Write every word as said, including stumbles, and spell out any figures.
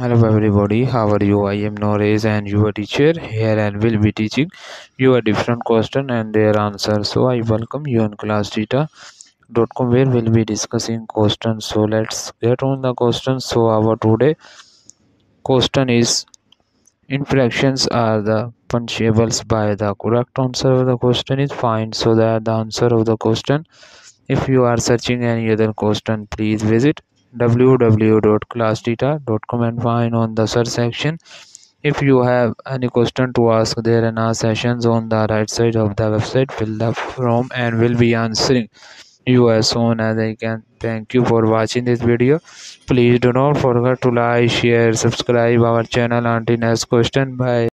Hello everybody, how are you? I am Noreez and your teacher here, and will be teaching you a different question and their answer. So I welcome you on classtheta dot com, where we'll be discussing questions. So let's get on the questions. So our today question is, infractions are the punishables by the correct answer of the question is find. So that the answer of the question. If you are searching any other question, please visit w w w dot classtheta dot com and find on the search section. If you have any question to ask, there are sessions on the right side of the website. Fill the form and will be answering you as soon as I can. Thank you for watching this video. Please do not forget to like, share, subscribe our channel. Until next question, bye.